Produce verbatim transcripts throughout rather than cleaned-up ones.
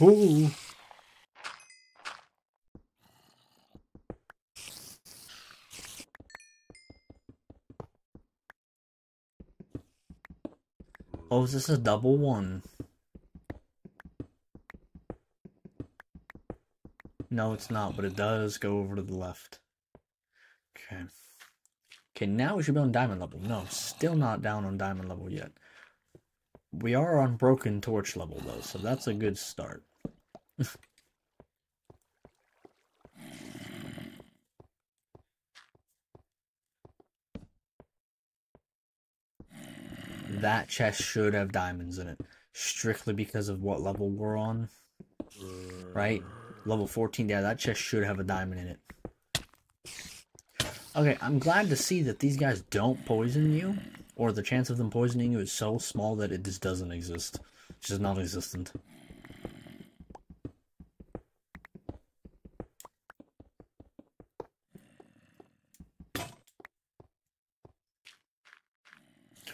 Ooh. Oh, is this a double one? No, it's not, but it does go over to the left. Okay. Okay, now we should be on diamond level. No, still not down on diamond level yet. We are on broken torch level, though, so that's a good start. That chest should have diamonds in it, strictly because of what level we're on, right? Level fourteen, yeah, that chest should have a diamond in it. Okay, I'm glad to see that these guys don't poison you, or the chance of them poisoning you is so small that it just doesn't exist. It's just non-existent.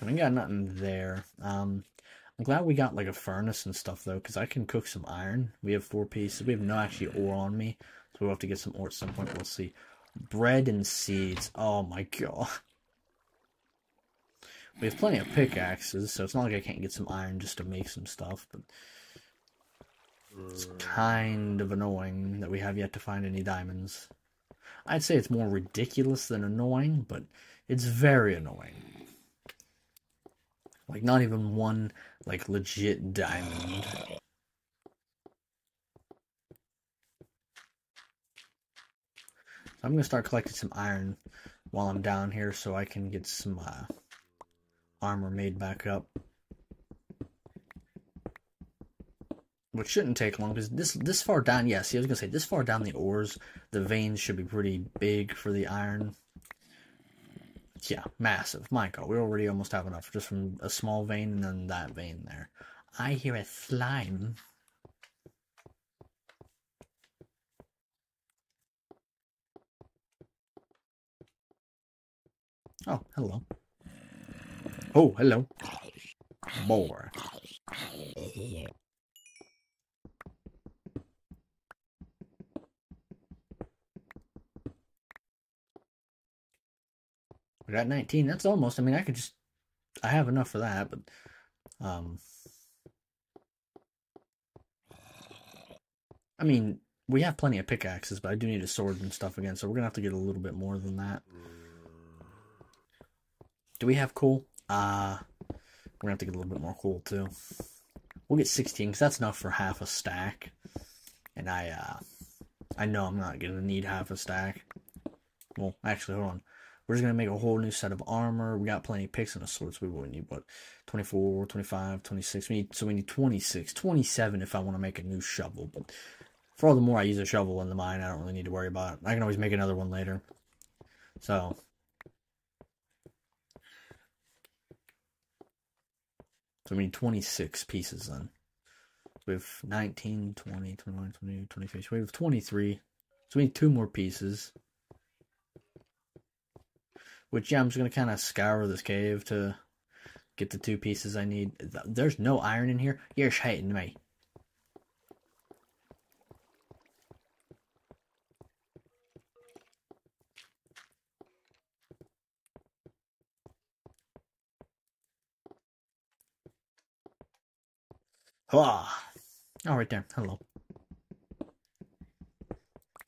I ain't got nothing there. Um, I'm glad we got like a furnace and stuff though, because I can cook some iron. We have four pieces. We have no actually ore on me, so we'll have to get some ore at some point. We'll see. Bread and seeds. Oh my god. We have plenty of pickaxes, so it's not like I can't get some iron just to make some stuff. But it's kind of annoying that we have yet to find any diamonds. I'd say it's more ridiculous than annoying, but it's very annoying. Like, not even one, like, legit diamond. So I'm going to start collecting some iron while I'm down here so I can get some uh, armor made back up. Which shouldn't take long, because this, this far down, yeah, see, I was going to say, this far down the ores, the veins should be pretty big for the iron. Yeah, massive. My god, we already almost have enough just from a small vein and then that vein there. I hear a slime. Oh, hello. Oh, hello. More. We got nineteen. That's almost. I mean, I could just. I have enough for that, but. Um. I mean, we have plenty of pickaxes, but I do need a sword and stuff again, so we're gonna have to get a little bit more than that. Do we have coal? Uh. We're gonna have to get a little bit more coal, too. We'll get sixteen, because that's enough for half a stack. And I, uh. I know I'm not gonna need half a stack. Well, actually, hold on. We're just going to make a whole new set of armor. We got plenty of picks and a sword, so we wouldn't need, what, twenty-four, twenty-five, twenty-six. We need, so we need twenty-six, twenty-seven if I want to make a new shovel. But for all the more I use a shovel in the mine, I don't really need to worry about it. I can always make another one later. So. So we need twenty-six pieces then. We have nineteen, twenty, twenty-one, twenty-two, twenty-three. So we have twenty-three. So we need two more pieces. Which, yeah, I'm just going to kind of scour this cave to get the two pieces I need. There's no iron in here? You're shitting me. Ah. Oh, right there. Hello.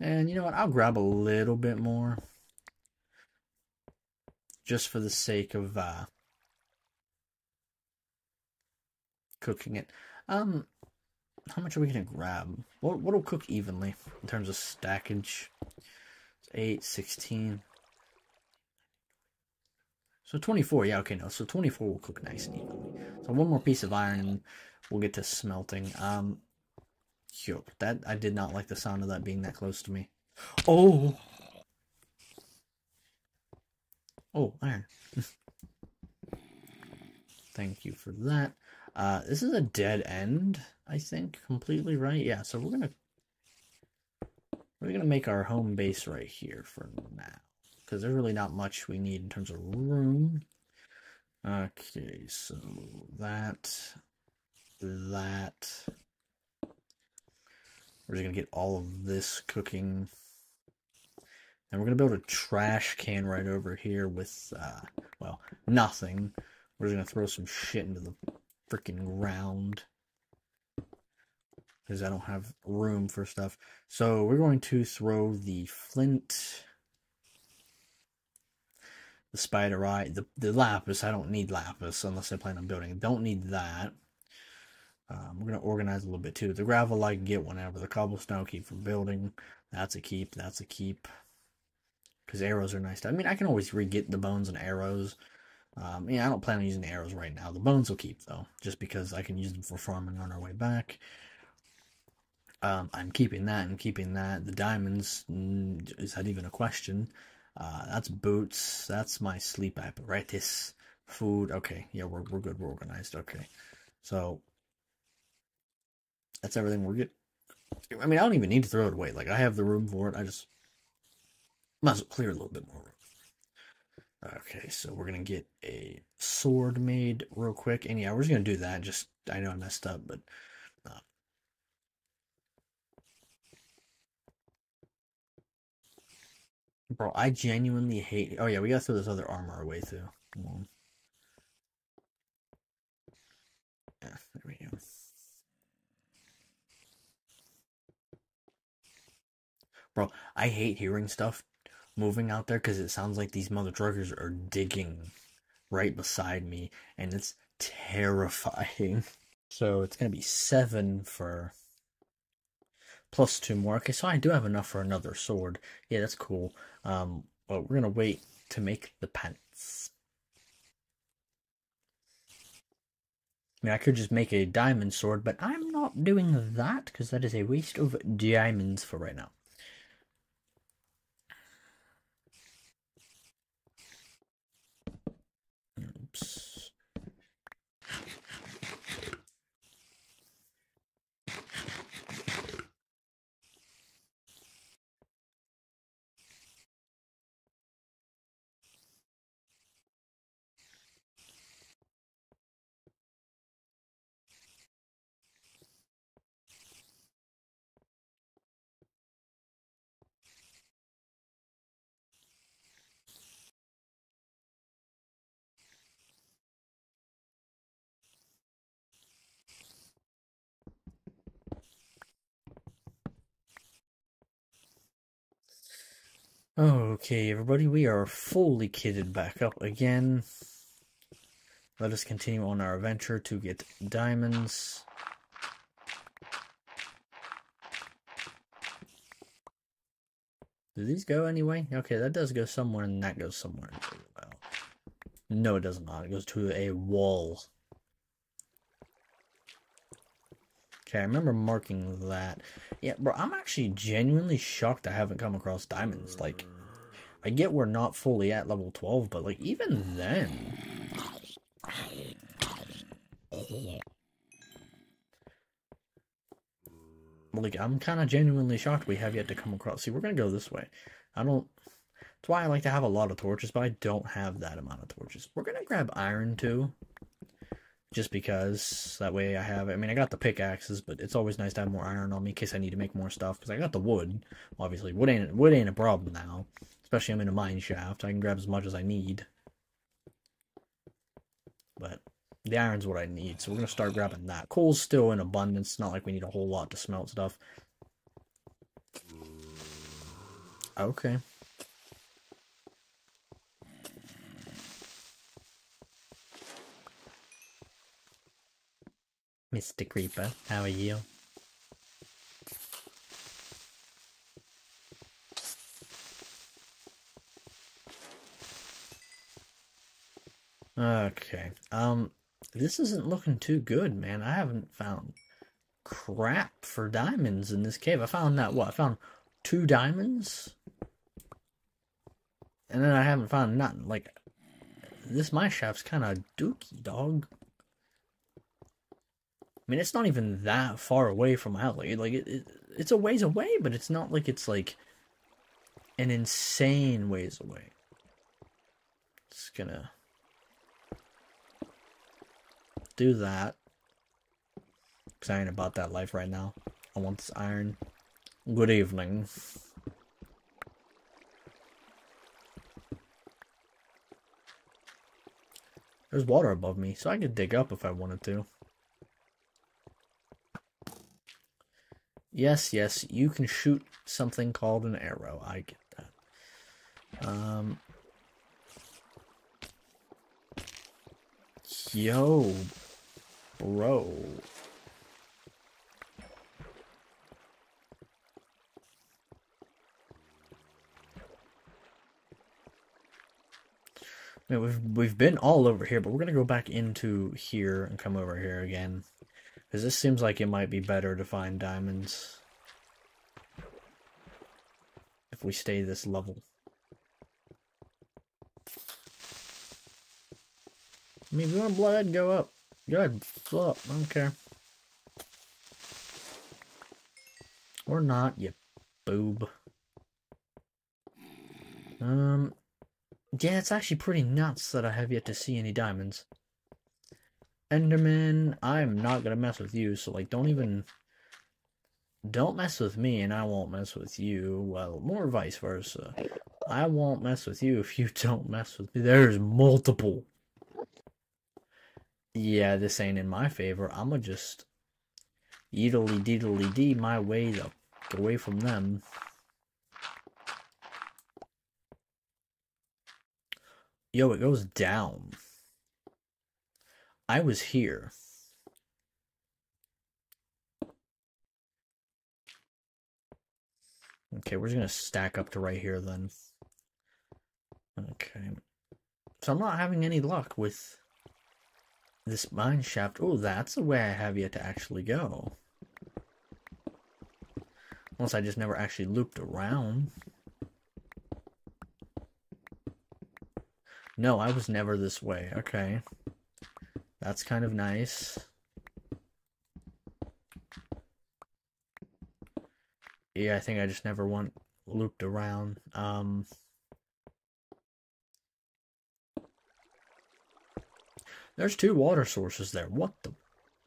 And you know what? I'll grab a little bit more. Just for the sake of uh, cooking it. Um, how much are we going to grab? What will cook evenly in terms of stackage? It's eight, sixteen. So twenty-four, yeah, okay, no. So twenty-four will cook nice and evenly. So one more piece of iron and we'll get to smelting. Um, yo, that I did not like the sound of that being that close to me. Oh! Oh, iron. Thank you for that. Uh, this is a dead end, I think, completely, right? Yeah, so we're gonna we're gonna make our home base right here for now, because there's really not much we need in terms of room. Okay, so that, that, We're just going to get all of this cooking. And we're going to build a trash can right over here with, uh, well, nothing. We're just going to throw some shit into the freaking ground. Because I don't have room for stuff. So we're going to throw the flint. The spiderite. The, the lapis. I don't need lapis unless I plan on building. Don't need that. Um, we're going to organize a little bit too. The gravel I can get whenever. The cobblestone keep from building. That's a keep. That's a keep. Because arrows are nice. I mean, I can always re-get the bones and arrows. Um, yeah, I don't plan on using the arrows right now. The bones will keep, though. Just because I can use them for farming on our way back. Um, I'm keeping that. I'm keeping that. The diamonds, is that even a question? Uh, that's boots. That's my sleep apparatus. Food. Okay. Yeah, we're, we're good. We're organized. Okay. So, that's everything we're good. I mean, I don't even need to throw it away. Like, I have the room for it. I just... might as well clear a little bit more room. Okay, so we're going to get a sword made real quick. And yeah, we're just going to do that. Just, I know I messed up, but... Uh. Bro, I genuinely hate... Oh yeah, we got to throw this other armor our way through. Come on. Yeah, there we go. Bro, I hate hearing stuff moving out there because it sounds like these mother truckers are digging right beside me, and it's terrifying. So it's gonna be seven for plus two more. Okay, so I do have enough for another sword. Yeah, that's cool. Um, well, we're gonna wait to make the pants. I mean, I could just make a diamond sword, but I'm not doing that because that is a waste of diamonds for right now. Okay, everybody, we are fully kitted back up again. Let us continue on our adventure to get diamonds. Do these go anyway? Okay, that does go somewhere, and that goes somewhere. Well, no, it does not. It goes to a wall. Okay, I remember marking that. Yeah, bro, I'm actually genuinely shocked I haven't come across diamonds. Like, I get we're not fully at level twelve, but, like, even then... Like, I'm kind of genuinely shocked we have yet to come across. See, we're going to go this way. I don't... That's why I like to have a lot of torches, but I don't have that amount of torches. We're going to grab iron, too. Just because that way I have, I mean, I got the pickaxes, but it's always nice to have more iron on me in case I need to make more stuff. Because I got the wood, obviously. Wood ain't wood ain't a problem now, especially I'm in a mine shaft. I can grab as much as I need, but the iron's what I need. So we're gonna start grabbing that. Coal's still in abundance. Not like we need a whole lot to smelt stuff. Okay. Mister Creeper, how are you? Okay, um, this isn't looking too good, man. I haven't found crap for diamonds in this cave. I found that, what, I found two diamonds? And then I haven't found nothing. Like, this mine shaft's kind of dookie, dog. I mean, it's not even that far away from my house. Like, it, like it, it, it's a ways away, but it's not like it's, like, an insane ways away. Just gonna do that. Because I ain't about that life right now. I want this iron. Good evening. There's water above me, so I could dig up if I wanted to. Yes, yes, you can shoot something called an arrow. I get that. Um... Yo, bro. Yeah, we've we've been all over here, but we're gonna go back into here and come over here again, because this seems like it might be better to find diamonds if we stay this level. I mean, if you want blood, go up. Go ahead, flow up. I don't care. Or not, you boob. Um. Yeah, it's actually pretty nuts that I have yet to see any diamonds. Enderman, I'm not gonna mess with you, so, like, don't even... Don't mess with me, and I won't mess with you. Well, more vice versa. I won't mess with you if you don't mess with me. There's multiple. Yeah, this ain't in my favor. I'ma just... Eedily deedily dee my way the away from them. Yo, it goes down. I was here. Okay, we're just gonna stack up to right here then. Okay. So I'm not having any luck with this mine shaft. Oh, that's the way I have yet to actually go. Unless I just never actually looped around. No, I was never this way. Okay. That's kind of nice. Yeah, I think I just never went looped around. Um, there's two water sources there. What the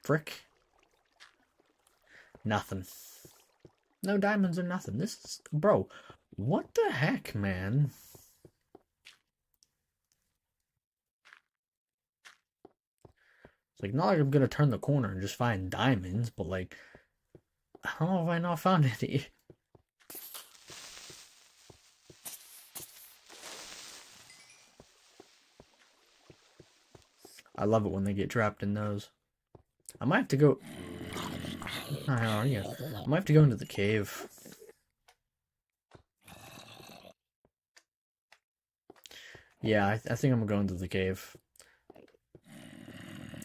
frick? Nothing. No diamonds or nothing. This is... Bro, what the heck, man? Like, not like I'm gonna turn the corner and just find diamonds, but, like, I don't know if I not found any. I love it when they get trapped in those. I might have to go... How are you? I might have to go into the cave. Yeah, I, th I think I'm gonna go into the cave.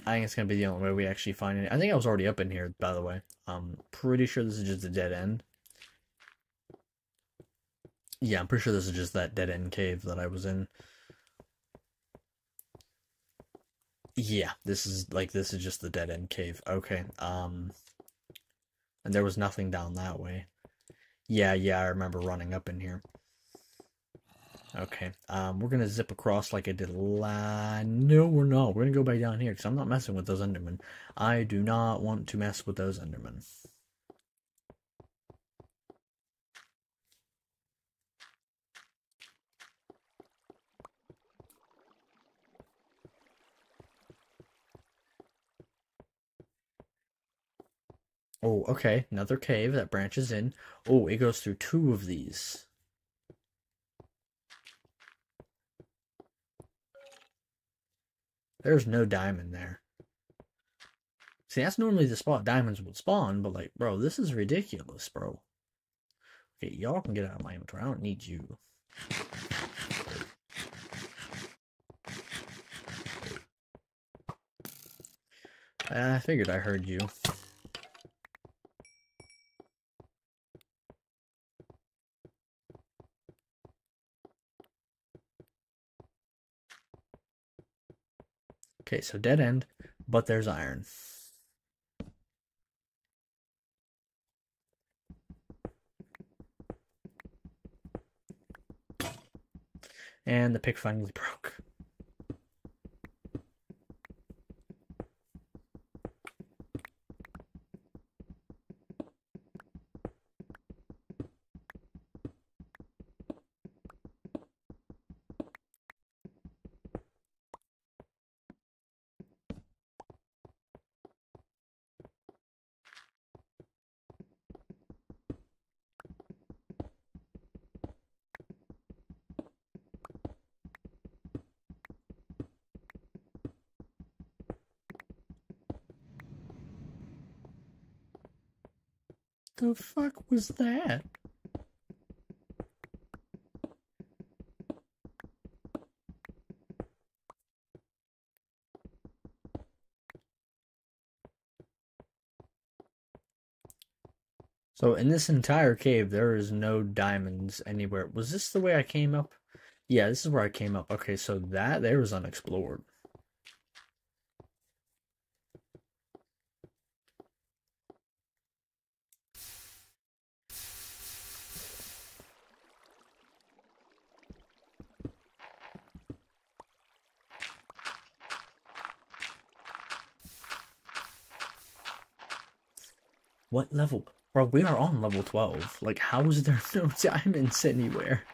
I think it's going to be the only way we actually find it. I think I was already up in here, by the way. I'm pretty sure this is just a dead end. Yeah, I'm pretty sure this is just that dead end cave that I was in. Yeah, this is, like, this is just the dead end cave. Okay, um... and there was nothing down that way. Yeah, yeah, I remember running up in here. Okay, um, we're going to zip across like I did last... No, we're not. We're going to go back down here because I'm not messing with those Endermen. I do not want to mess with those Endermen. Oh, okay. Another cave that branches in. Oh, it goes through two of these. There's no diamond there. See, that's normally the spot diamonds would spawn, but, like, bro, this is ridiculous, bro. Okay, y'all can get out of my inventory. I don't need you. I figured I heard you. Okay, so dead end, but there's iron. And the pick finally broke. the fuck was that? So in this entire cave, there is no diamonds anywhere. Was this the way I came up? Yeah, this is where I came up. Okay, so that there was unexplored. What level? Bro, we are on level twelve. Like, how is there no diamonds anywhere?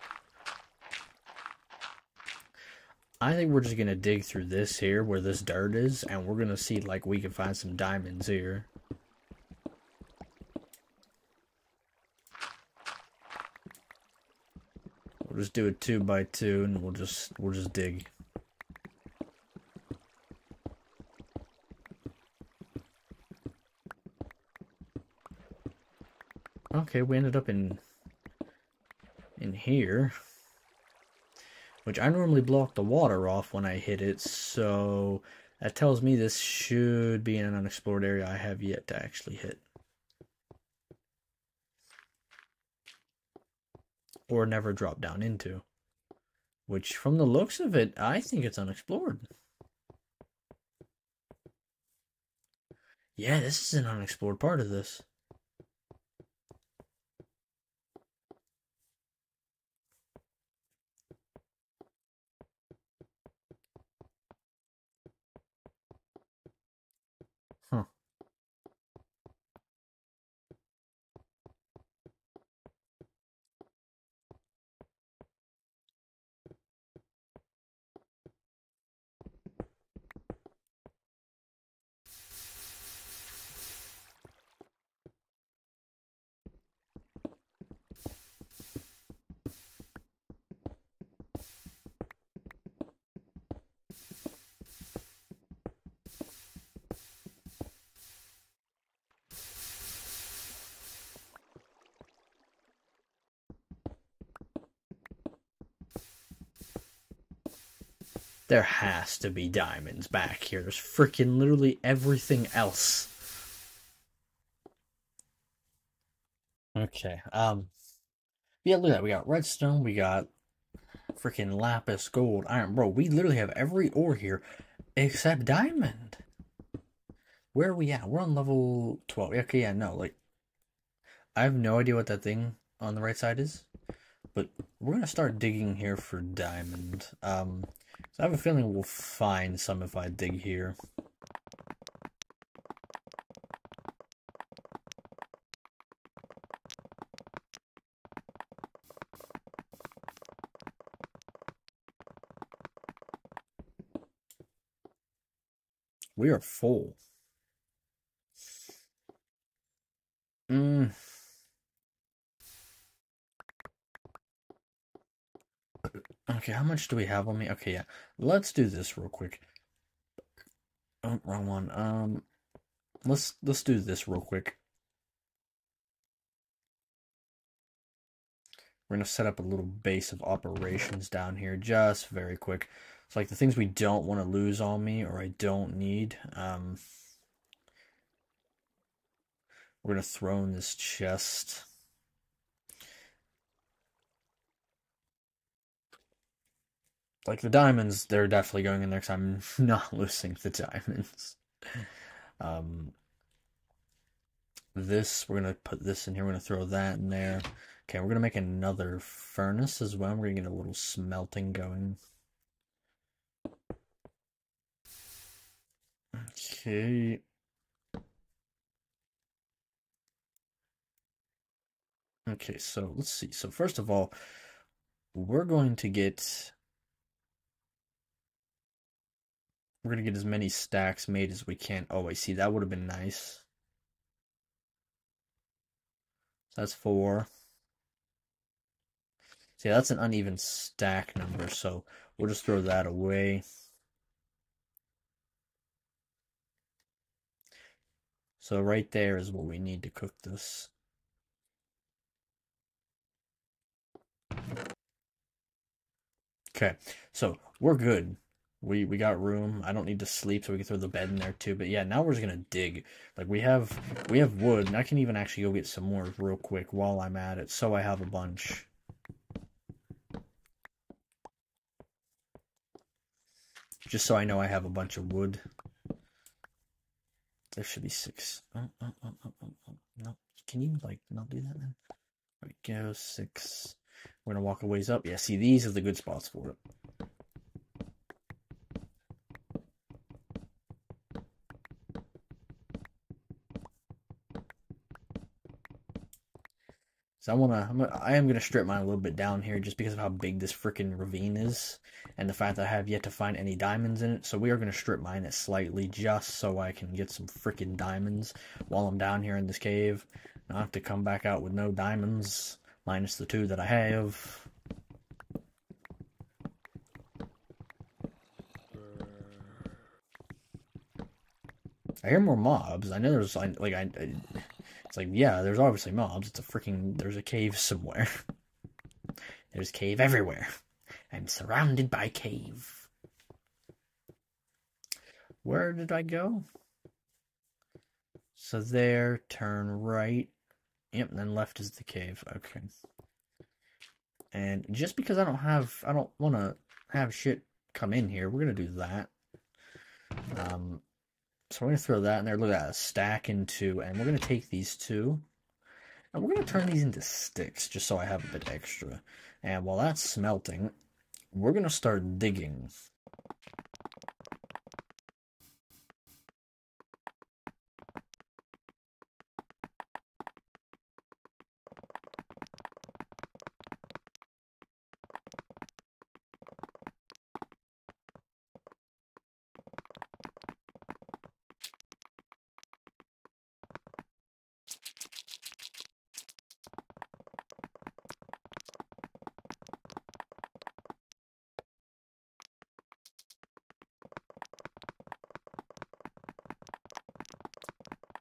I think we're just gonna dig through this here, where this dirt is, and we're gonna see, like, we can find some diamonds here. We'll just do it two by two, and we'll just, we'll just dig. Okay, we ended up in in here, which I normally block the water off when I hit it, so that tells me this should be in an unexplored area I have yet to actually hit. Or never drop down into. Which, from the looks of it, I think it's unexplored. Yeah, this is an unexplored part of this. There has to be diamonds back here. There's freaking literally everything else. Okay. Um. Yeah, look at that. We got redstone. We got freaking lapis, gold, iron. Bro, we literally have every ore here except diamond. Where are we at? We're on level twelve. Okay, yeah, no. Like, I have no idea what that thing on the right side is. But we're going to start digging here for diamond. Um... So I have a feeling we'll find some if I dig here. We are full. Mm. Okay, how much do we have on me? Okay, yeah. Let's do this real quick. Oh, wrong one. Um, let's let's do this real quick. We're gonna set up a little base of operations down here, just very quick. It's like the things we don't want to lose on me, or I don't need. Um, we're gonna throw in this chest. Like, the diamonds, they're definitely going in there because I'm not losing the diamonds. Um, this, we're going to put this in here. We're going to throw that in there. Okay, we're going to make another furnace as well. We're going to get a little smelting going. Okay. Okay, so let's see. So first of all, we're going to get... We're going to get as many stacks made as we can. Oh, I see. That would have been nice. So that's four. See, that's an uneven stack number, so we'll just throw that away. So right there is what we need to cook this. Okay, so we're good. We we got room. I don't need to sleep, so we can throw the bed in there too. But yeah, now we're just gonna dig. Like we have we have wood, and I can even actually go get some more real quick while I'm at it, so I have a bunch. Just so I know I have a bunch of wood. There should be six. Oh, oh, oh, oh, oh, oh. No, can you like not do that then? There we go, six. We're gonna walk a ways up. Yeah, see, these are the good spots for it. So I wanna, I'm gonna, I am gonna strip mine a little bit down here just because of how big this freaking ravine is, and the fact that I have yet to find any diamonds in it. So we are gonna strip mine it slightly just so I can get some freaking diamonds while I'm down here in this cave. And I'll have to come back out with no diamonds, minus the two that I have. I hear more mobs. I know there's like I. I It's like, yeah, there's obviously mobs. It's a freaking, there's a cave somewhere. There's cave everywhere. I'm surrounded by cave. Where did I go? So there, turn right. Yep, and then left is the cave. Okay. And just because I don't have, I don't want to have shit come in here, we're going to do that. Um... So we're going to throw that in there. Look at that. Stack into, and we're going to take these two. And we're going to turn these into sticks just so I have a bit extra. And while that's smelting, we're going to start digging.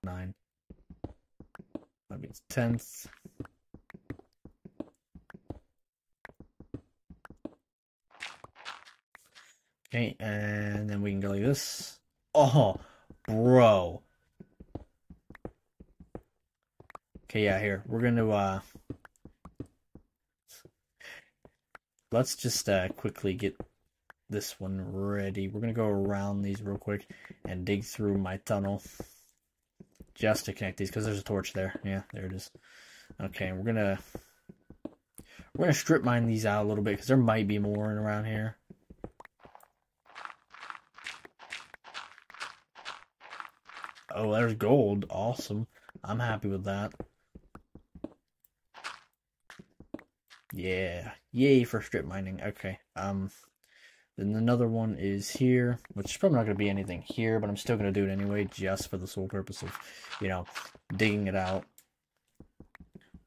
Nine. That means tenth. Okay, and then we can go like this. Oh, bro. Okay, yeah, here. We're going to, uh... let's just uh, quickly get this one ready. We're going to go around these real quick and dig through my tunnel. Just to connect these, because there's a torch there. Yeah, there it is. Okay, we're gonna we're gonna strip mine these out a little bit because there might be more in around here. Oh, there's gold. Awesome. I'm happy with that. Yeah, yay for strip mining. Okay. Um, then another one is here, which is probably not going to be anything here, but I'm still going to do it anyway, just for the sole purpose of, you know, digging it out.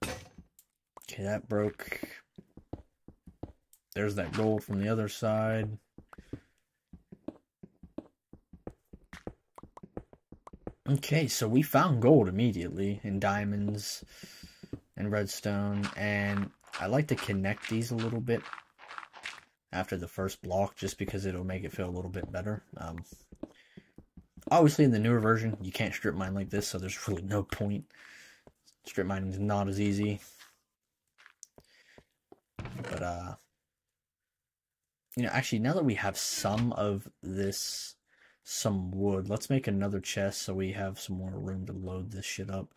Okay, that broke. There's that gold from the other side. Okay, so we found gold immediately, and diamonds, and redstone, and I like to connect these a little bit after the first block, just because it'll make it feel a little bit better. Um, obviously, in the newer version, you can't strip mine like this, so there's really no point. Strip mining is not as easy. But, uh... you know, actually, now that we have some of this, some wood, let's make another chest so we have some more room to load this shit up.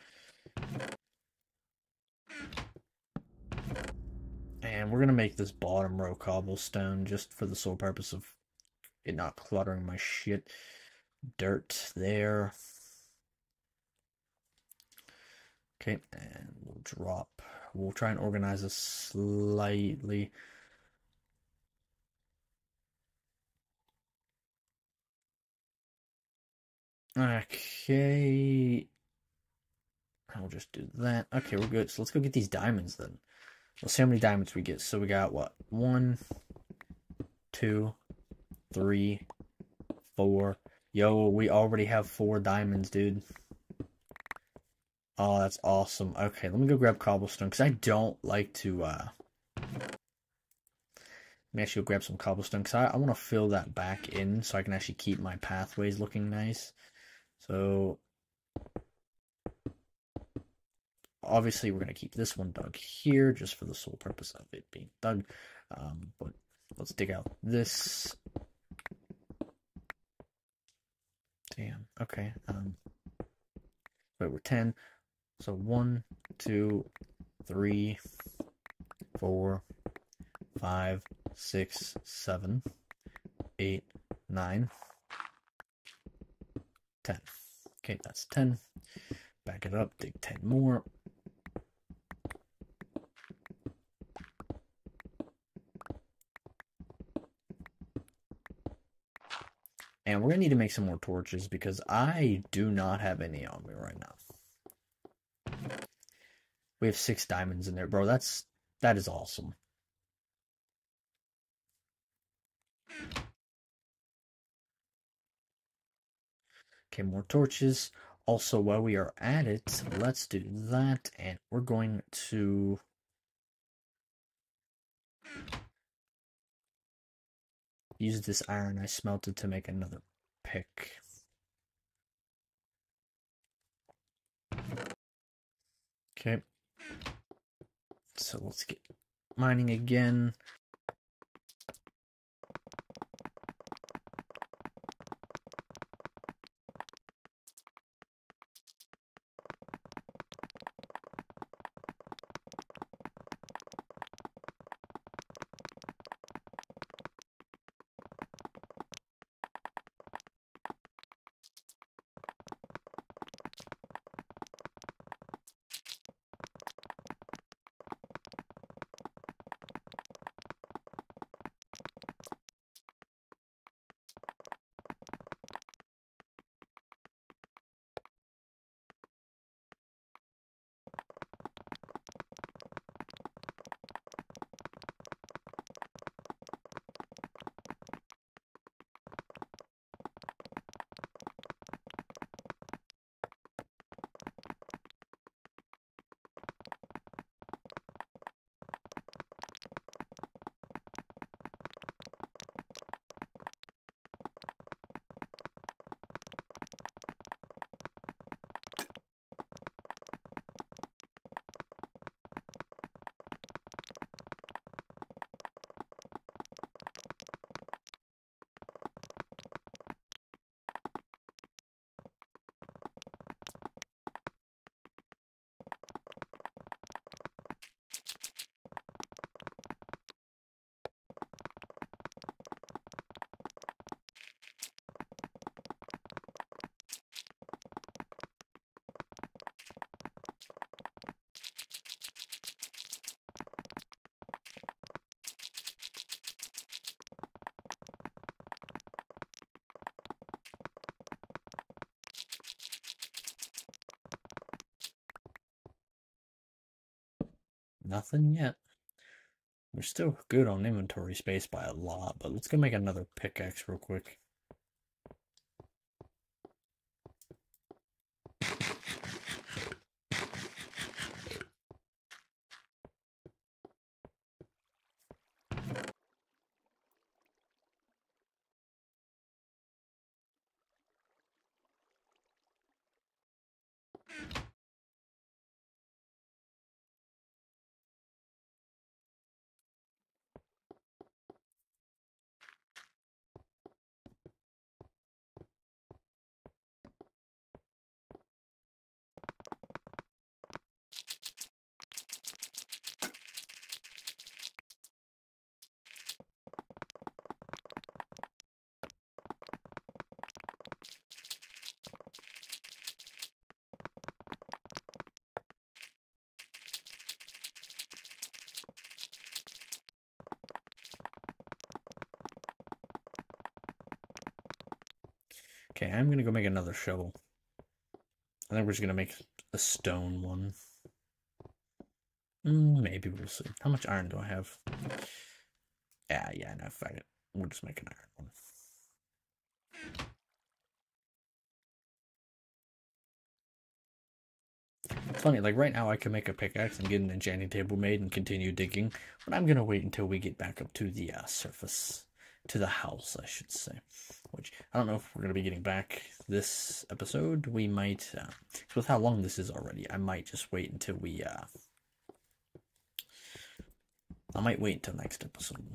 And we're going to make this bottom row cobblestone just for the sole purpose of it not cluttering my shit. Dirt there. Okay, and we'll drop. We'll try and organize this slightly. Okay. I'll just do that. Okay, we're good. So let's go get these diamonds then. Let's see how many diamonds we get. So we got what? One, two, three, four. Yo, we already have four diamonds, dude. Oh, that's awesome. Okay, let me go grab cobblestone because I don't like to uh Let me actually grab some cobblestone, because I, I want to fill that back in so I can actually keep my pathways looking nice. So obviously we're going to keep this one dug here just for the sole purpose of it being dug. Um, but let's dig out this. Damn. Okay. Um, wait, we're ten. So one, two, three, four, five, six, seven, eight, nine, ten. Okay, that's ten. Back it up, dig ten more. And we're going to need to make some more torches because I do not have any on me right now. We have six diamonds in there, bro. That's, that is awesome. Okay, more torches. Also, while we are at it, let's do that. And we're going to... use this iron I smelted to make another pick. Okay. So let's get mining again. Nothing yet. We're still good on inventory space by a lot, but let's go make another pickaxe real quick. Okay, I'm going to go make another shovel. I think we're just going to make a stone one. Mm, maybe we'll see. How much iron do I have? Yeah, yeah, no, fuck it. We'll just make an iron one. funny, like right now I can make a pickaxe and get an enchanting table made and continue digging, but I'm gonna wait until we get back up to the uh, surface, to the house, I should say, which I don't know if we're gonna be getting back this episode. We might, uh, with how long this is already, I might just wait until we, uh, I might wait until next episode.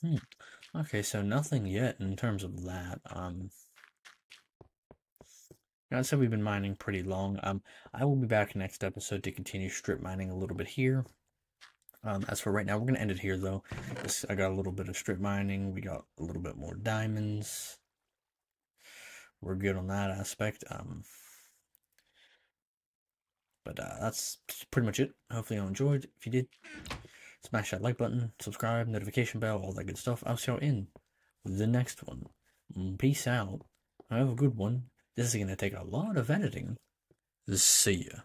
Hmm. Okay, so nothing yet in terms of that. Um, I said we've been mining pretty long. Um, I will be back next episode to continue strip mining a little bit here. Um, as for right now, we're gonna end it here though. This, I got a little bit of strip mining. We got a little bit more diamonds. We're good on that aspect. Um, but uh, that's pretty much it. Hopefully, you enjoyed. If you did, smash that like button, subscribe, notification bell, all that good stuff. I'll see y'all in the next one. Peace out. Have a good one. This is going to take a lot of editing. See ya.